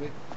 with